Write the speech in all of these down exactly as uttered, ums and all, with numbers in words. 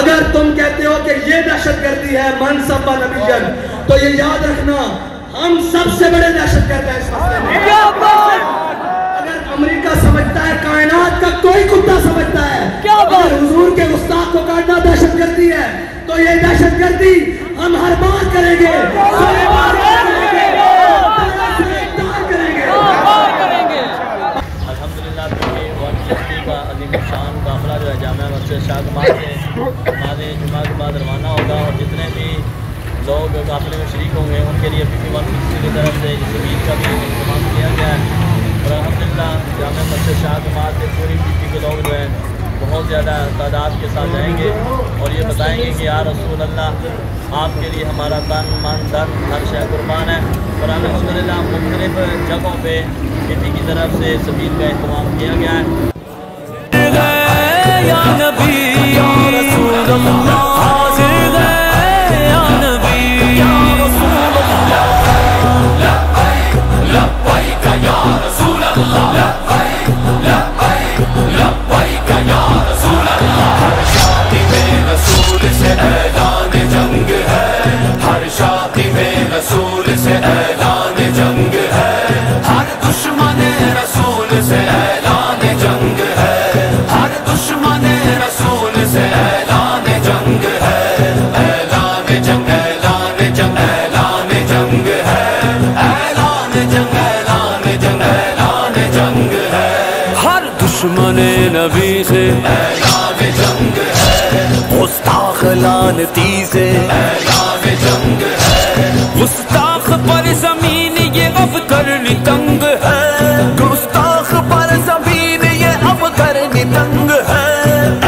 अगर तुम कहते हो कि ये दहशतगर्दी है मनसबा नबीजन, तो ये याद रखना हम सबसे बड़े दहशतगर्द हैं इस मसले में। अगर अमेरिका समझता है, कायनात का कोई कुत्ता समझता है, अगर हुजूर के उस्ताद को काटना दहशतगर्दी है, तो ये दहशतगर्दी हम हर बार करेंगे, लोग काफ़िले में शरीक होंगे उनके लिए पी पी वन सिक्सटी की तरफ से जिस मील का भी इंतजाम किया गया है। और अल्हम्दुलिल्लाह जामा मस्जिद शाह जमात से पूरी पी पी के लोग जो है बहुत ज़्यादा तादाद के साथ जाएंगे और ये बताएंगे कि या रसूल अल्लाह आपके लिए हमारा तन मन धन हर शह कुर्बान है। और अल्हम्दुलिल्लाह मुख्तलिफ जगहों पर पी पी की तरफ से सबील का इंतजाम किया गया है। labbaik ya rasoolallah, labbaik labbaik labbaik ya rasoolallah, har shaadi mein rasool se aelan jang hai, har shaadi mein rasool se aelan jang hai, har dushman rasool se aelan jang hai, har dushman rasool se aelan jang hai, aelan jang aelan jang aelan jang hai, जंग ऐलान जंग ऐलान जंग है, हर दुश्मन नबी से ऐलान जंग है, गुस्ताख लानती से ऐलान जंग है, गुस्ताख पर जमीन ये अब करनी तंग है, गुस्ताख पर जमीन ये अब करनी तंग है,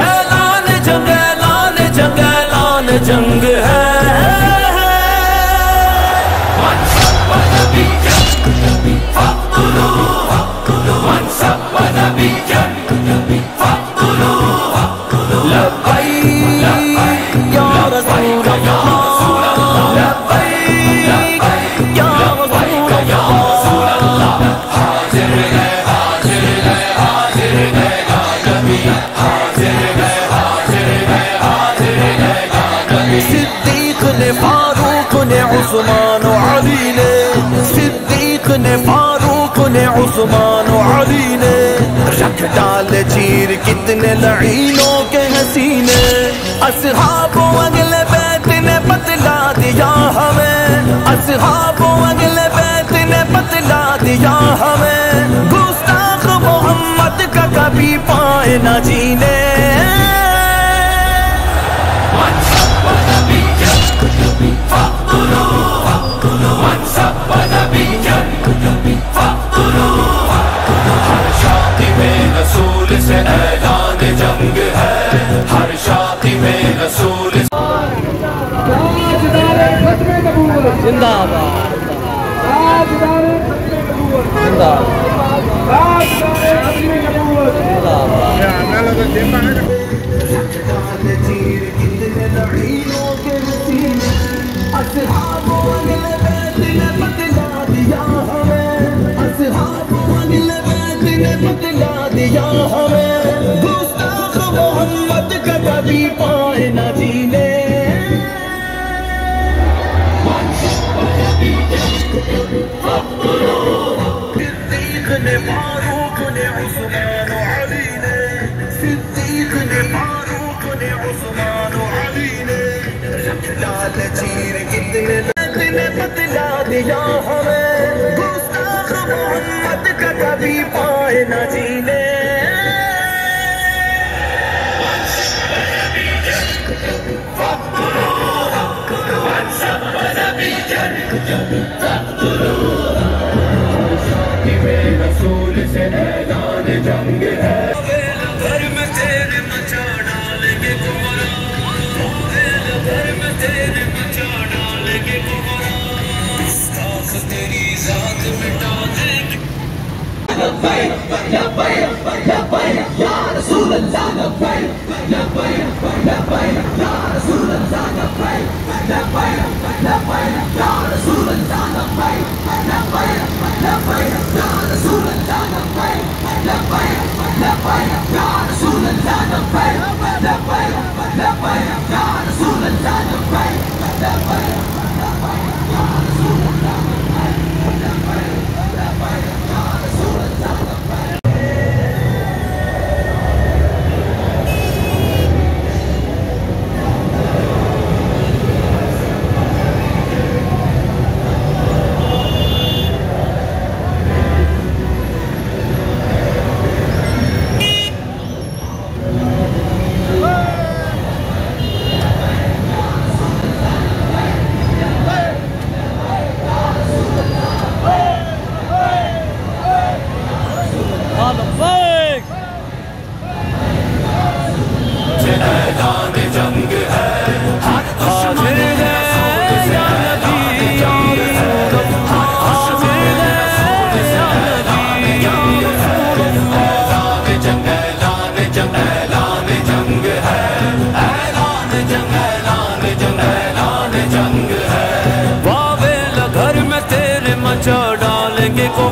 ऐलान जंग ऐलान जंग ऐलान जंग है। सिद्दीक ने फारूक ने उस्मान अली ने, सिद्दीक ने फारूक ने उस्मान अली ने, रख डाले चीर कितने लईनों के हसीने, असहाबो अगले बैत ने बतला दिया हमें, असहाबो अगले बैत ने बतला दिया हमें, गुस्ताख मोहम्मद का कभी पाए न जीने। ऐलान जंग है, हर शादी में रसूल जिंदाबाद दिया हमें, गुस्ताख मोहम्मद का कभी पाए न जीने। सिद्दीक ने फारूक ने उस्मान अली ने, सिद्दीक ने फारूक ने उस्मान अली ने, लाल चीर कितने ने बतला दिया हमें, गुस्ताख मोहम्मद का कभी पाए न जीने। रसूल से ऐलान जंग है, घर में तेरे मचा डालेंगे गुमराह, घर में तेरे मचा डालेंगे गुमराह, तेरी जात मिटा देंगे। लब्बैक लब्बैक लब्बैक या रसूल अल्लाह, लब्बैक लब्बैक लब्बैक या रसूल अल्लाह, लब्बैक लब्बैक लब्बैक या रसूल अल्लाह, लब्बैक।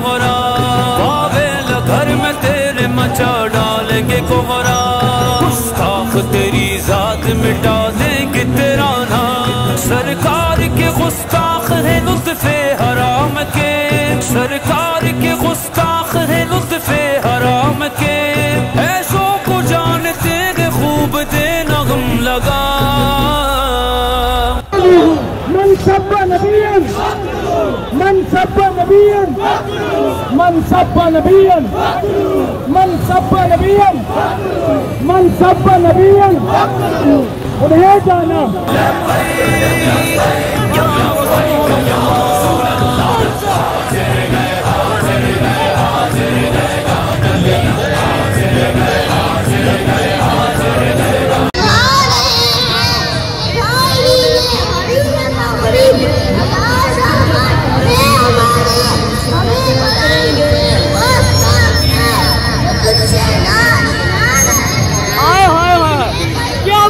कोहरा बावेल घर में तेरे मचा डालेंगे कोहरा, गुस्ताख तेरी जात मिटा देंगे तेरा नाम। सरकार के गुस्ताख है लुत्फे हराम के, सरकार के गुस्ताख है लुत्फे हराम के। ऐसों को जानते हैं खूब दे नगम लगा। मन सब्बा नबीयन मन सब्बा नबीयन मन सब्बा नबीयन मन सब्बा नबीयन उन्हें जाना। क्या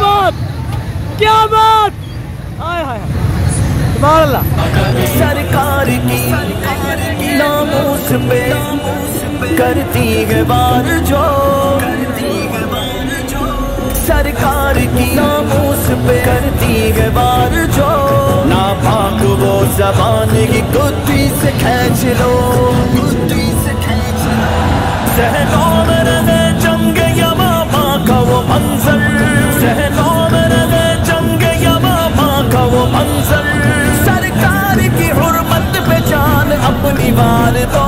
बात क्या बात हाय हाय सरकार की नामोस पे करती है बार जो, सरकार की नामोस पे करती है बार जो। ना भाग वो जबान की कुत्ती से खींच लो, कुत्ती से खींच लो। सरकार की हुर्मत पे जान अपनी बार दो।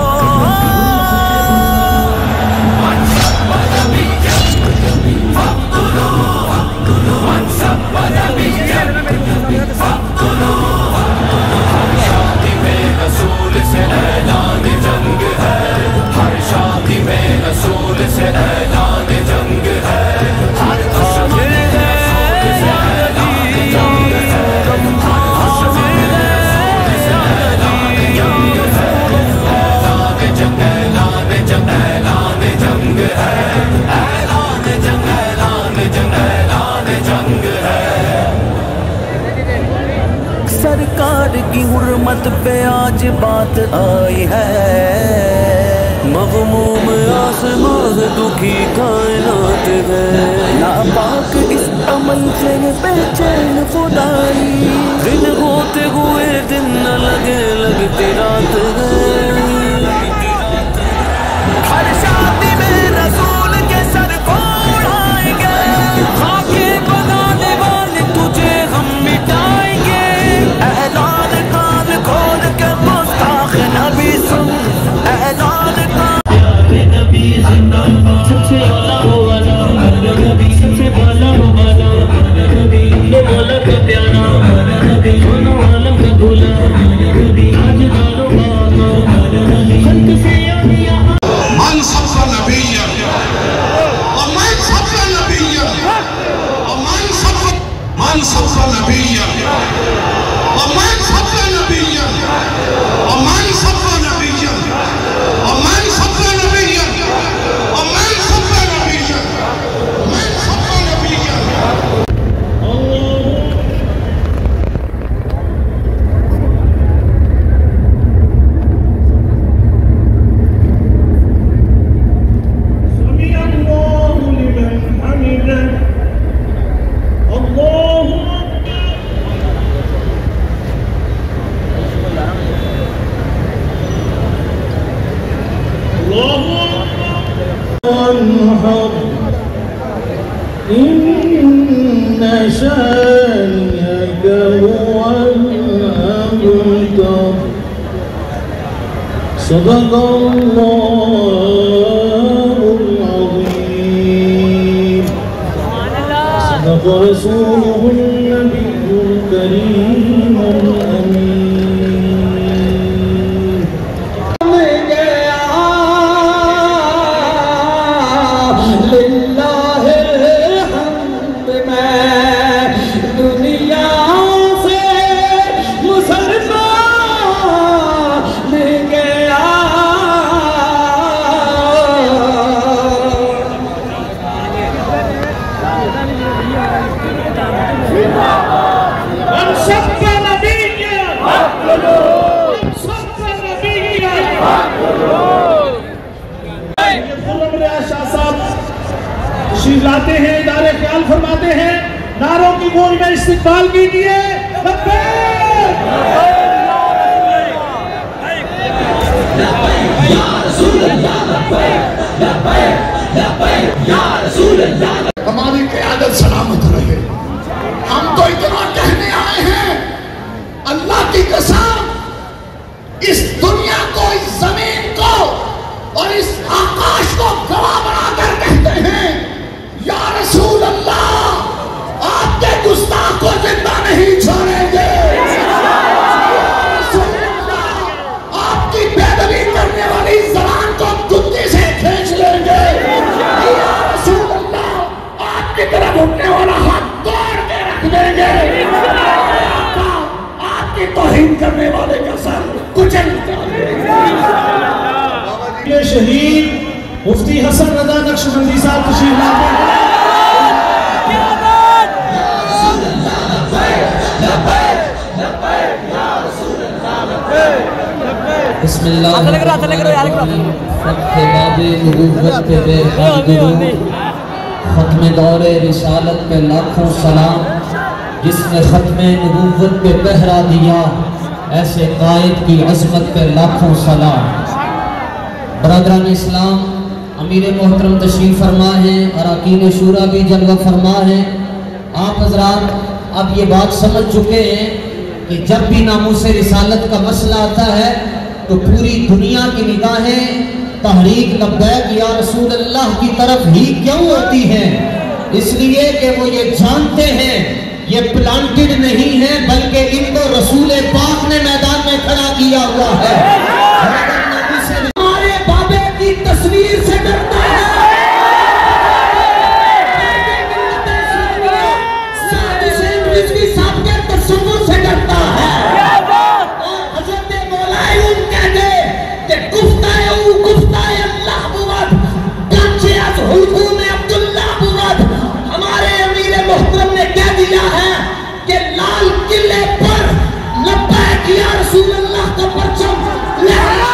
की हुर्मत पे आज बात आई है, मग़मूम आसमान दुखी कायनात है। नापाक इस अमल से बेचैन खुदाई, दिन होते हुए दिन न लगे लगते रात है। हर शादी में रसूल के सर को उड़ाएंगे, खाके बनाने वाले तुझे हम मिटाएंगे। إن شانئك هو الأبتر. صدق الله العظيم. صدق رسوله النبي الكريم الأمين. लाते हैं इदारे ख्याल फरमाते हैं, नारों की गूंज में इस्तिकबाल कीजिए। हमारी क़यादत सलामत रहे। हम तो इतना कहने आए हैं, अल्लाह की कसम इस दुनिया को, इस जमीन को और इस आकाश को गवाह बनाकर कहते हैं या रसूल अल्लाह, आपके गुस्ताख को जिंदा नहीं छोड़ेंगे। या रसूल अल्लाह, आपकी बेदबी करने वाली जबान को कुत्ते से खींच लेंगे। या रसूल अल्लाह, आपकी तरफ उठने वाला हाथ तोड़ के रख देंगे। आपकी तौहीन करने वाले का सर कुचल डालेंगे। ये शहीद मुफ्ती हसन रजा नक्शबंदी साहब तशरीफ लाते हैं। बिस्मिल्लाह खत्म दौरे रिसालत पे लाखों सलाम, जिसने खत्म नबूवत पे पहरा दिया, ऐसे कायद की अजमत पे लाखों सलाम। बरादरान इस्लाम, अमीर मोहतरम तशरीफ़ फरमा हैं, अराकीन शूरा भी जलवा फरमा हैं। आप हजरात अब ये बात समझ चुके हैं कि जब भी नामूस रिसालत का मसला आता है तो पूरी दुनिया की निगाहें तहरीक लब्बैक या रसूल अल्लाह की तरफ ही क्यों होती हैं? इसलिए कि वो ये जानते हैं ये प्लांटेड नहीं है, बल्कि इनको रसूल पाक ने मैदान में खड़ा किया हुआ है। तस्वीर से डरता है, से डरता है और हज़रत मौलाए कहते कि गुफ्ताए उ गुफ्ताए अल्लाह बुवद काचियात हुजूर अब्दुल्लाह बुवद। हमारे अमीर मोहतरम ने कह दिया है कि लाल किले पर लब्बैक या रसूल अल्लाह का परचम लहरा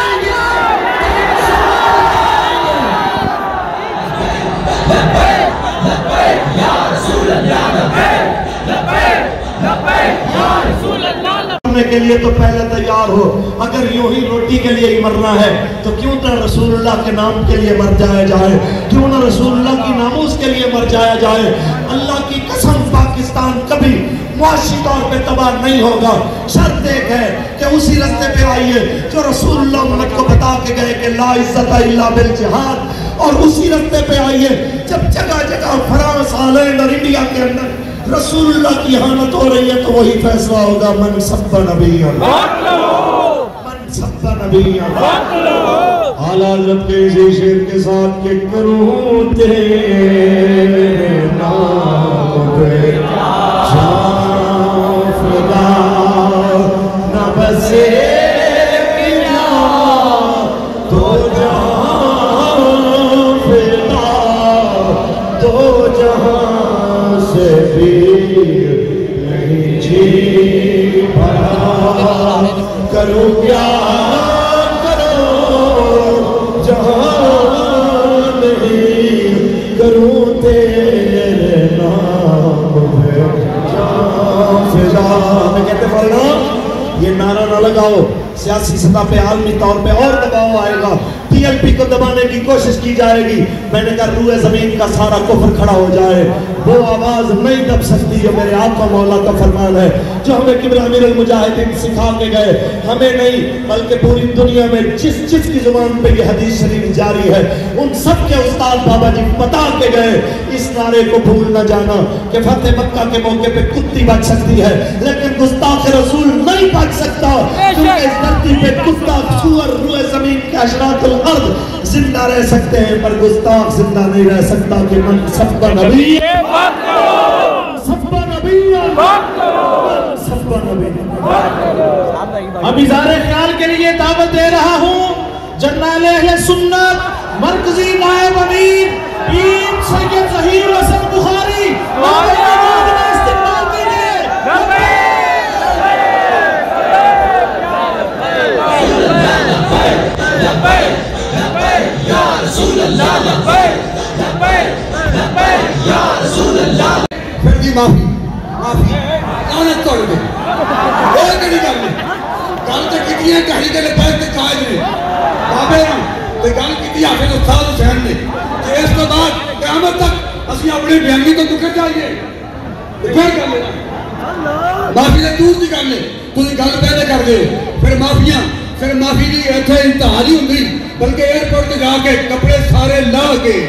के लिए तो पहले तैयार हो। अगर यूं ही रोटी के लिए ही मरना है तो क्यों ना रसूलुल्लाह के नाम के लिए मर जाया जाए, क्यों ना रसूलुल्लाह की नामूस के लिए मर जाया जाए। अल्लाह की कसम पाकिस्तान कभी मुआशी तौर पे तबाह नहीं होगा। शर्त एक है कि उसी रास्ते पे आइए जो रसूलुल्लाह मुल्क को बता के गए कि ला इज्जत इल्ला बिल जिहाद, और उसी रास्ते पे आइए जब जगह जगह फ्रांस, हॉलैंड और इंडिया के अंदर रसूलुल्लाह की हानत हो रही है तो वही फैसला होगा मन सब्बा नबिया मन सब्बा नबिया। आला हज़रत के इसी शेर के साथ के करूं तेरे नाम पे जान फ़िदा न बसे बिना तो जान फ़िदा तो जहां से भी नहीं जी भरा करूं क्या करूं जहां नहीं करूं तेरे नाम पे जान फ़िदा। मैं कहते बोलना ये नारा ना लगाओ, सियासी सतह पे आलमी तौर पे और दबाव आएगा, टीएलपी को दबाने की कोशिश की जाएगी। मैंने कहा रूए जमीन का सारा कुफर खड़ा हो जाए। वो आवाज़ नहीं दब सकती है। मेरे आका मौला का फरमान है जो हमें किबला अमीरुल मुजाहिदीन सिखा के गए, हमें नहीं बल्कि पूरी दुनिया में जिस जिस की जुबान पे ये हदीस शरीफ जारी है उन सब के उस्ताद बाबा जी बता के गए। इस नारे को भूल न जाना कि फतेह मक्का के मौके पे कुत्ती बच सकती है लेकिन गुस्ताख रसूल नहीं बच सकता। इस धरती पे कुत्ता सूअर रूए जमीन के अशरातुल अर्द जिंदा रह सकते हैं पर गुस्ताख जिंदा नहीं रह सकता। कि मन सबका नबी बात करो, सबका नबी बात करो, सबका नबी बात करो। अब इज़ारे ख्याल के लिए दावत दे रहा हूँ जर्नल अहले सुन्नत मरकजी नायब अमीर पीर सैयद ज़हीर हसन बुखारी माफी माफी कानक तोड़ने और कहीं करने कान तक कितनी कहीं के लिए पैसे काज ने बाबे ने ते कान कितनी आफे तो साथ शहर ने कि इसके बाद कयामत तक असली अपने बयानी तो दुखर चाहिए दुखर कर लेना माफी से दूर निकाल ले तू गल पहले कर दे फिर माफियां फिर माफी दी इथे इंतहाली हुंदी बल्कि एयरपोर्ट जा के कपड़े सारे ला के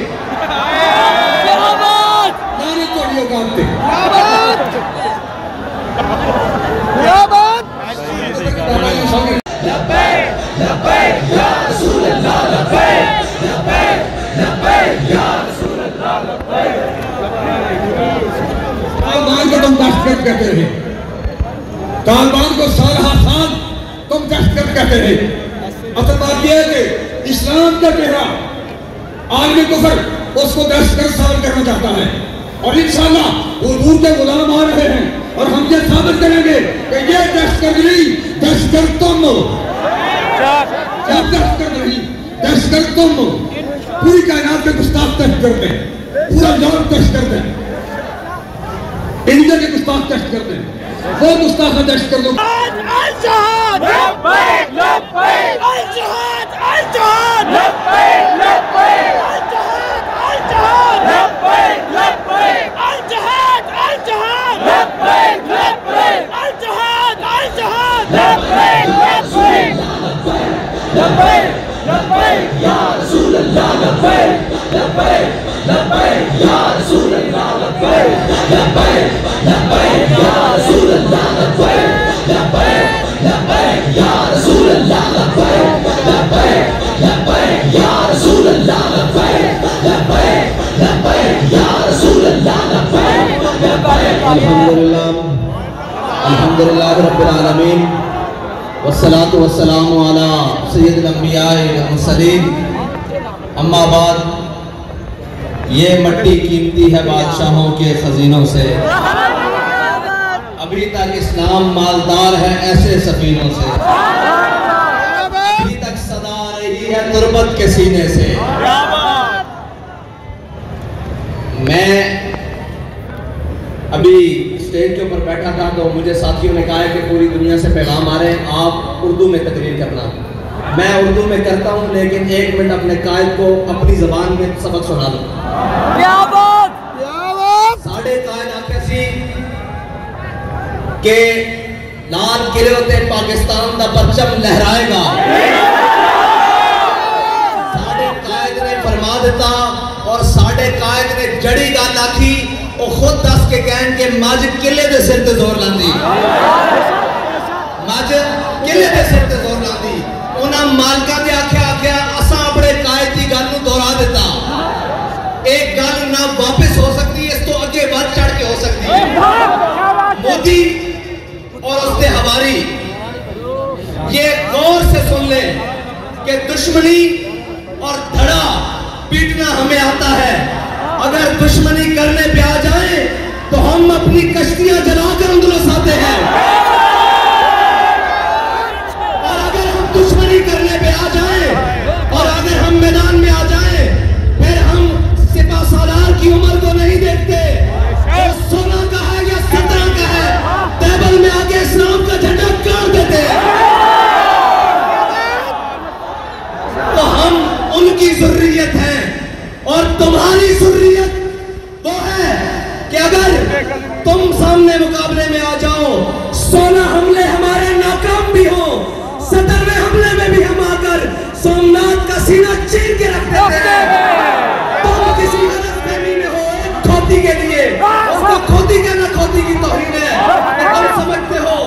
कहते रहे तालिबान को सारा खान तुम दहशत कहते रहे। असल बात यह है कि इस्लाम का चेहरा आलमी कुफर उसको दहशत साबित करना चाहता है और इंशाल्लाह हुजूर के गुलाम आ रहे हैं और हम ये साबित करेंगे कि ये दहशत नहीं दहशत तुम हो। दहशत नहीं दहशत तुम हो। पूरी कायनात में गुस्ताख दहशत करते हैं, पूरा जहान दहशत करते हैं, इंडिया के गुस्ताख दहशत करते हैं, वो गुस्ताख दहशत कर दो। अल्हम्दुलिल्लाह रब्बिल आलमीन वस्सलातु वस्सलामु अला सय्यिदिल अंबिया वल मुरसलीन अम्मा बाद। ये मट्टी कीमती है बादशाहों के खजीनों से, अभी तक इस्लाम मालदार है ऐसे सफीनों से, अभी तक सदा रही है तुरबत के सीने से। मैं अभी स्टेज के ऊपर बैठा था तो मुझे साथियों ने कहा है कि पूरी दुनिया से पैगाम आ रहे हैं आप उर्दू में तकरीर करना। मैं उर्दू में करता हूं लेकिन एक मिनट अपने कायद को अपनी जबान में सबक सुना दूं। क्या बात, क्या बात। साढ़े कायद आके सी के लाल किले उते पाकिस्तान का परचम लहराएगा। साढ़े कायद ने फरमा दिता और साढ़े कायद ने जड़ी गल आखी खुद दस के कहन के माजिद किले दे सिर ते जोर लांदी, माजिद किले दे सिर ते जोर लांदी। उन्हां मालकां दे आख्या आख्या असां अपने कायद दी गल नूं दोहरा दित्ता। एक गल ना वापस हो सकती है, इस तो अगे बढ़ चढ़ के हो सकती है। मोदी और उसके हमारी ये गौर से सुन ले कि दुश्मनी और धड़ा पीटना हमें आता है, अगर दुश्मनी करने पे आ जाए तो हम अपनी कश्तियां जलाकर अंदर आते हैं और अगर हम दुश्मनी करने पे आ जाए कि अगर तुम सामने मुकाबले में आ जाओ, सोलह हमले हमारे नाकाम भी हो, सत्रहवें हमले में भी हम आकर सोमनाथ का सीना चीर के रख देते हैं। तुम किसी गलतफहमी में हो खोती के लिए, उसको खोती के ना खोती की तौहीन है। तुम समझते हो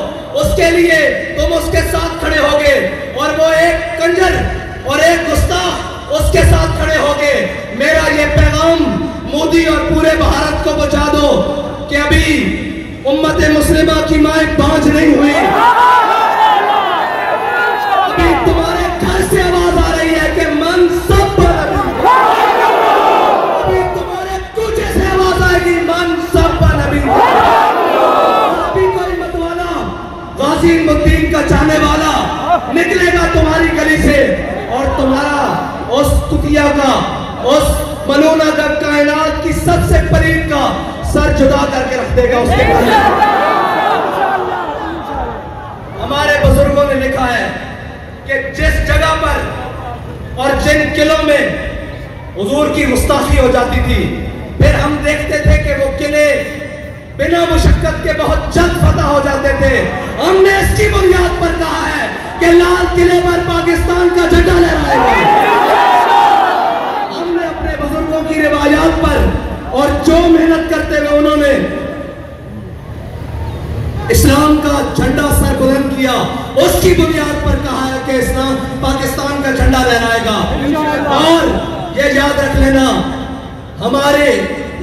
उसके लिए तुम उसके साथ खड़े होगे और वो एक कंजर और एक गुस्ताख उसके साथ खड़े होगे। मेरा ये पैगाम मोदी और पूरे भारत को बचा दो कि अभी उम्मते मुस्लिमा की मां बांझ नहीं हुई। अभी तुम्हारे घर से आवाज आ रही है कि मन सब पर, अभी तुम्हारे कूचे से आवाज आएगी मन सब पर। अभी अभी कोई मतवाला गाजीमुद्दीन का चाहने वाला निकलेगा तुम्हारी गली से और तुम्हारा उस तुकिया का, उस मलूना का, कायनात की सबसे परीद का सर जुदा करके रख देगा उसके पहले। हमारे बुजुर्गों ने लिखा है कि जिस जगह पर और जिन किलों में हुजूर की गुस्ताखी हो जाती थी, फिर हम देखते थे कि वो किले बिना मुशक्कत के बहुत जल्द फतह हो जाते थे। हमने इसकी बुनियाद पर कहा है कि लाल किले पर पाकिस्तान का झंडा लहराएगा। हमने अपने बुजुर्गों की रिवायात पर और जो मेहनत करते हुए उन्होंने इस्लाम का झंडा सर बुलंद किया, उसकी बुनियाद पर कहा है कि इस्लाम पाकिस्तान का झंडा लहराएगा। और ये याद रख लेना, हमारे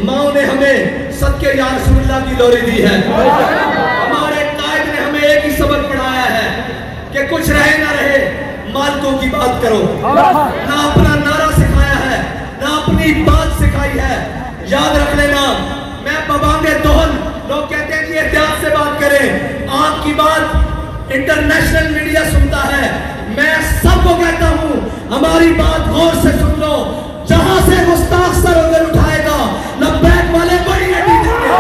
माओ ने हमें सबके या रसूलल्लाह की लोरी दी है। हमारे कायद ने हमें एक ही सबक पढ़ाया है कि कुछ रहे ना रहे मालकों की बात करो। ना अपना नारा सिखाया है, ना अपनी बात सिखाई है। याद रख लेना, मैं बबांगे दोहन, लोग कहते हैं कि एहतियात से बात करें, आपकी बात इंटरनेशनल मीडिया सुनता है। मैं सबको कहता हूँ हमारी बात गौर से सुन लो। जहाँ से गुस्ताख सर अगर उठाएगा, लब्बैक वाले बड़ी हड्डी देंगे।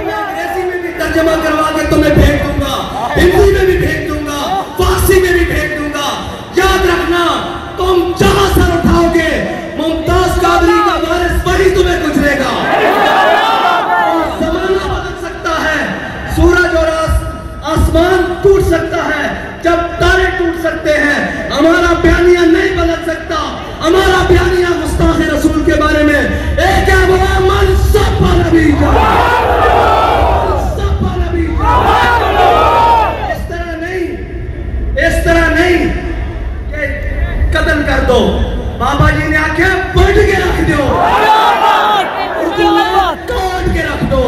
अंग्रेजी में भी तर्जमा करवा के तुम्हें भेज दूंगा, हिंदी में भी भेज दूंगा, फारसी में भी भेज दूंगा। याद रखना, तुम जहाँ सर उठाओगे मुमताज कादरी का वारिस वही तुम्हें गुजरेगा। जमाना बदल सकता है, सूरज और आसमान टूट सकता है, जब तारे टूट सकते हैं, हमारा बयानिया नहीं बदल सकता। हमारा बयानिया गुस्ताखे रसूल के बारे में एक है, बोला मन सब पर नबी का, सब पर नबी का। इस तरह नहीं, इस तरह नहीं कि कतल कर दो। बाबा जी ने आके पट के रख दो, काट के रख दो।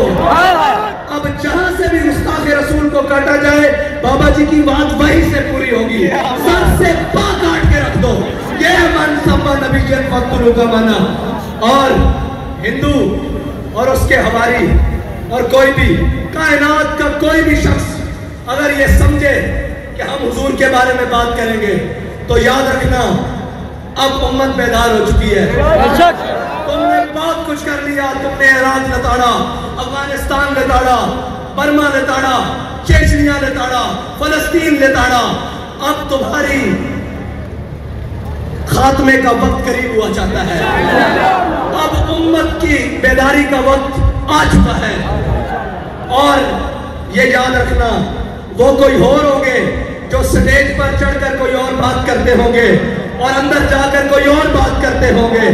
अब जहाँ से भी गुस्ताखे रसूल को काटा जाए, बाबा जी की बात वहीं से पूरी होगी। सर से पांव काट के रख दो, ये मन सम्मान नबी के फतुलों का माना। और हिंदू और उसके हमारी और कोई भी कायनात का कोई भी शख्स अगर ये समझे कि हम हुजूर के बारे में बात करेंगे, तो याद रखना अब उम्मत बेदार हो चुकी है। तुमने बहुत कुछ कर लिया, तुमने इराक ने ताड़ा, अफगानिस्तान ने ताड़ा, बर्मा ने ताड़ा, चेचनिया ने ताड़ा, फलस्तीन ने ताड़ा। अब तुम्हारी खात्मे का वक्त करीब हुआ जाता है। अब उम्मत की बेदारी का वक्त आ चुका है। और ये याद रखना, वो कोई और होंगे जो स्टेज पर चढ़कर कोई और बात करते होंगे और अंदर जाकर कोई और बात करते होंगे।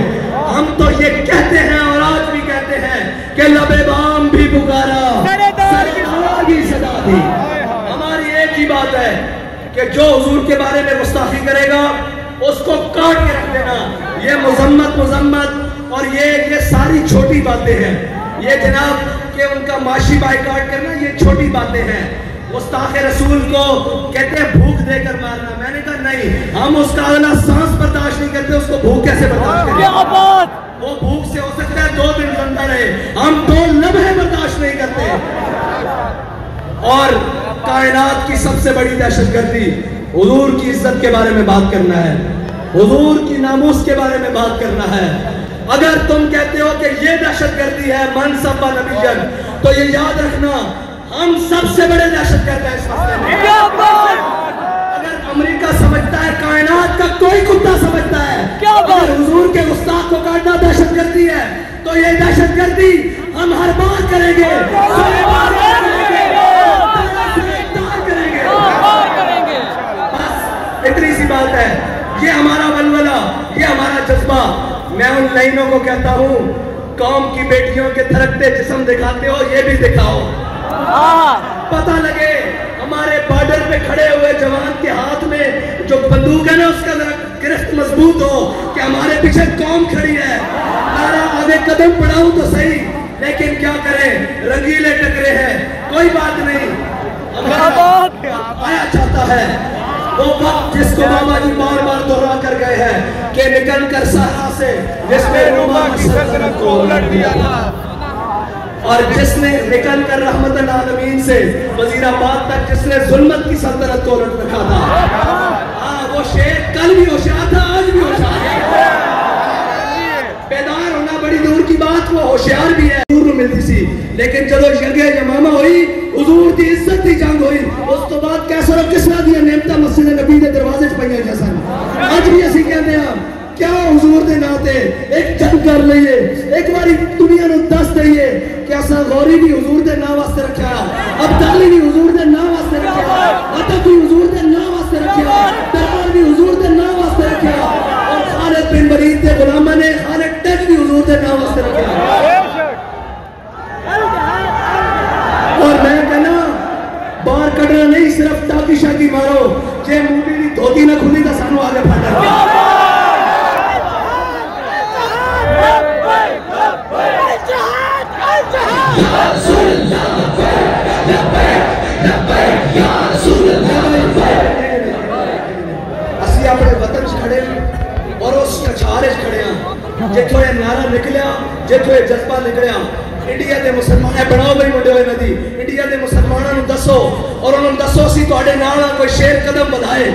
हम तो ये कहते हैं और आज भी कहते हैं कि लबे बाम भी पुकारा सरेआम सदा दी। हमारी एक ही बात है कि जो हुजूर के बारे में गुस्ताखी करेगा उसको काट के रख देना। ये मुजम्मत मुजम्मत और ये ये सारी छोटी बातें हैं। ये जनाब के उनका माशी बाइकाट करना, ये छोटी बातें हैं। गुस्ताखे रसूल को कहते हैं भूख देकर मारना। मैंने कहा नहीं, हम उसका अगला सांस बर्दाश्त नहीं करते, उसको भूख कैसे बर्दाश्त करें? वो भूख से हो सकता है दो दिन जिंदा रहे, हम दो लम्हे बर्दाश्त नहीं करते। और कायनात की सबसे बड़ी दहशतगर्दी हुजूर की इज्जत के बारे में बात करना है, हुजूर की नामूस के बारे में बात करना है। अगर तुम कहते हो कि ये दहशतगर्दी है मनसबा नबीजन, तो ये याद रखना हम सबसे बड़े दहशतगर्द हैं इस मसले में। अगर अमेरिका समझता है, कायनात का कोई कुत्ता समझता है, तो ये दहशतगर्दी हम हर बार करेंगे, करेंगे। बस इतनी सी बात है। ये हमारा वल्वला, ये हमारा जज्बा। मैं उन लाइनों को कहता हूँ, कौम की बेटियों के थरकते जिस्म दिखाते हो, ये भी दिखाओ। पता लगे हमारे बॉर्डर पे खड़े हुए जवान के हाथ में जो बंदूक है ना, उसका गिरफ्त मजबूत हो कि हमारे पीछे कौम खड़ी है। हमारा आगे कदम बढ़ाऊं तो सही, लेकिन क्या करें, रंगीले टकरे हैं। कोई बात नहीं, आया चाहता है वो वक्त जिसको मामा जी बार बार दोहरा कर गए हैं कि निकल कर सहारा से, जिसने रूमा की सल्तनत को उलट दिया था और जिसने निकल कर रहमतुल आलमीन से वजीराबाद तक जिसने जुल्मत की सल्तनत को उलट रखा था। हाँ, वो शेर कल भी होशियार था, आज भी होशियार है। बेदार होना बड़ी दूर की बात, वो होशियार भी है। मिलती सी, लेकिन चलो जगह जमामा हुई, हुजूर दी इज्जत दी जंग हुई, उस तो बाद कैसर किसना दी नेमता मस्जिद नबी दे दरवाजे च पईयां जैसा। आज भी असि कहंदे हां, क्या हुजूर दे नाते एक जंग कर लईए, एक बारी दुनिया नु दस दईए कि असा गौरी भी हुजूर दे नाम वास्ते रखया, अब्दाली भी हुजूर दे नाम वास्ते रखया, अता भी हुजूर दे नाम वास्ते रखया, दरबार भी हुजूर दे नाम वास्ते रखया, और खालिद बिन वलीद दे गुलामा ने खालिद तक भी हुजूर दे नाम वास्ते रखया। बाहर कटना नहीं, सिर्फ टाकी शाकी मारो, जे मुंह दी धोती ना खुली तो सानू आगे फट जाए। असि अपने वतन च खड़े और उस कछारे च खड़े हां जिथों ये नारा निकलिया, जिथों ये जज्बा निकलिया। इंडिया के मुसलमान बनाओ भाई मुंडे होए नदी, इंडिया के मुसलमानों को दसो और उन्होंने दसो असी तुहाडे नाल कोई शेर कदम बढ़ाए।